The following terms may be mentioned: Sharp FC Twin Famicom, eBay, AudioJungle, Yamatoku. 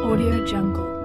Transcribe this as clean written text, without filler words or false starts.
AudioJungle.